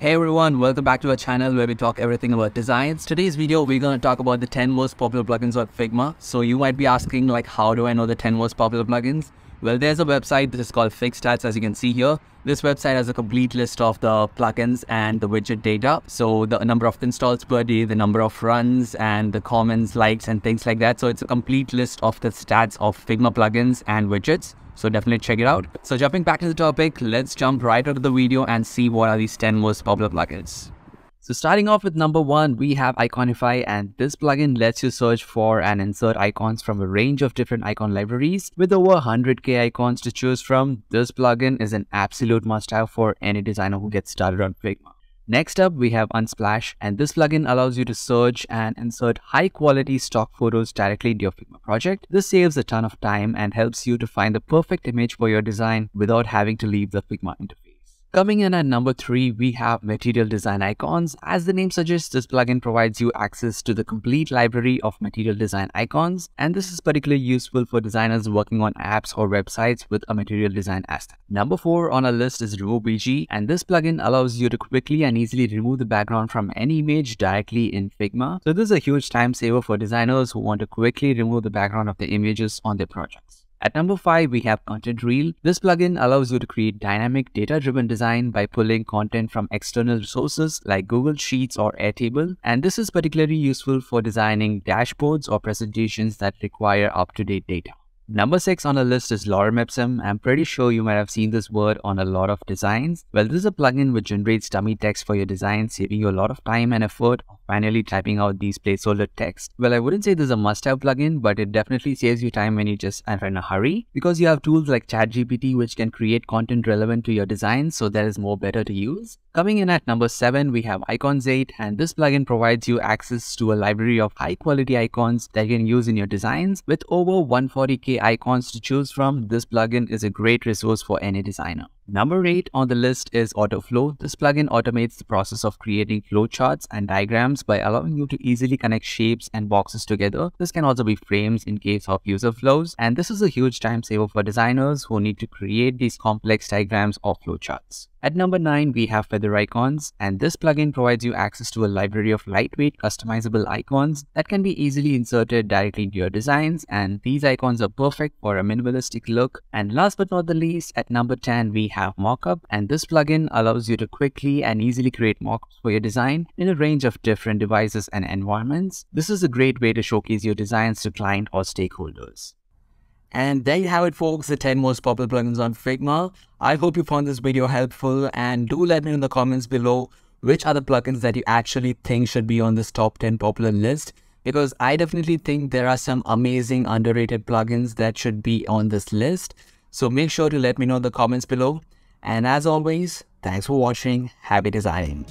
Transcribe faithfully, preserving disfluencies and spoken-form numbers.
Hey everyone, welcome back to our channel where we talk everything about designs. Today's video, we're going to talk about the ten most popular plugins on Figma. So you might be asking, like, how do I know the ten most popular plugins? Well, there's a website that is called FigStats, as you can see here. This website has a complete list of the plugins and the widget data. So the number of installs per day, the number of runs, and the comments, likes, and things like that. So it's a complete list of the stats of Figma plugins and widgets. So definitely check it out. So jumping back to the topic, let's jump right out of the video and see what are these ten most popular plugins. So starting off with number one, we have Iconify, and this plugin lets you search for and insert icons from a range of different icon libraries. With over one hundred K icons to choose from, this plugin is an absolute must-have for any designer who gets started on Figma. Next up, we have Unsplash, and this plugin allows you to search and insert high-quality stock photos directly into your Figma project. This saves a ton of time and helps you to find the perfect image for your design without having to leave the Figma interface. Coming in at number three, we have Material Design Icons. As the name suggests, this plugin provides you access to the complete library of material design icons, and this is particularly useful for designers working on apps or websites with a material design aspect. Number four on our list is RemoveBG, and this plugin allows you to quickly and easily remove the background from any image directly in Figma. So this is a huge time saver for designers who want to quickly remove the background of the images on their projects. At number five, we have Content Reel. This plugin allows you to create dynamic data-driven design by pulling content from external sources like Google Sheets or Airtable. And this is particularly useful for designing dashboards or presentations that require up-to-date data. Number six on the list is Lorem Ipsum. I'm pretty sure you might have seen this word on a lot of designs. Well, this is a plugin which generates dummy text for your design, saving you a lot of time and effort of manually typing out these placeholder text. Well, I wouldn't say this is a must-have plugin, but it definitely saves you time when you just are in a hurry, because you have tools like ChatGPT which can create content relevant to your design, so that is more better to use. Coming in at number seven, we have Icons eight, and this plugin provides you access to a library of high-quality icons that you can use in your designs. With over one hundred forty K icons to choose from, this plugin is a great resource for any designer. Number eight on the list is AutoFlow. This plugin automates the process of creating flowcharts and diagrams by allowing you to easily connect shapes and boxes together. This can also be frames in case of user flows, and this is a huge time saver for designers who need to create these complex diagrams or flowcharts. At number nine, we have Feather Icons, and this plugin provides you access to a library of lightweight, customizable icons that can be easily inserted directly into your designs, and these icons are perfect for a minimalistic look. And last but not the least, at number ten, we have Mockup, and this plugin allows you to quickly and easily create mockups for your design in a range of different devices and environments. This is a great way to showcase your designs to client or stakeholders. And there you have it, folks, the ten most popular plugins on Figma. I hope you found this video helpful, and do let me know in the comments below which are the plugins that you actually think should be on this top ten popular list, because I definitely think there are some amazing underrated plugins that should be on this list. So make sure to let me know in the comments below. And as always, thanks for watching. Happy designing.